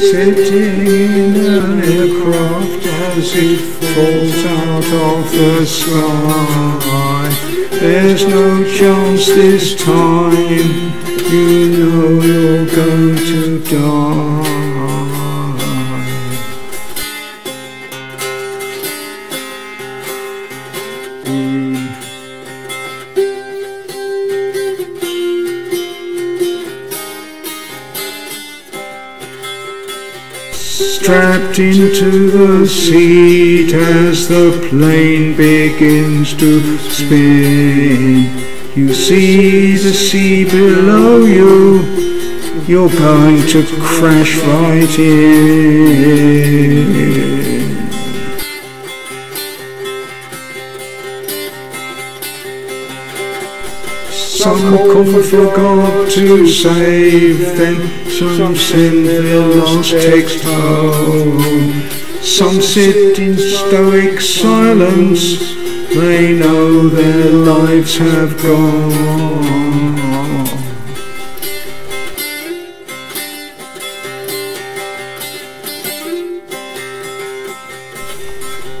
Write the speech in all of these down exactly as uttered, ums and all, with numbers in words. sitting in an aircraft as it falls out of the sky. There's no chance this time, you know you're going to die. Strapped into the seat as the plane begins to spin, you see the sea below you, you're going to crash right in. Some comfort forgot to save, then some sin they lost takes home. Some sit in stoic silence, they know their lives have gone.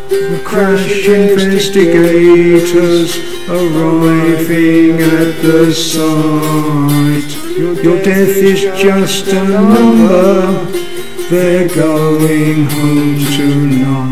The crash investigators arriving at the site. Your death is just a number, they're going home tonight.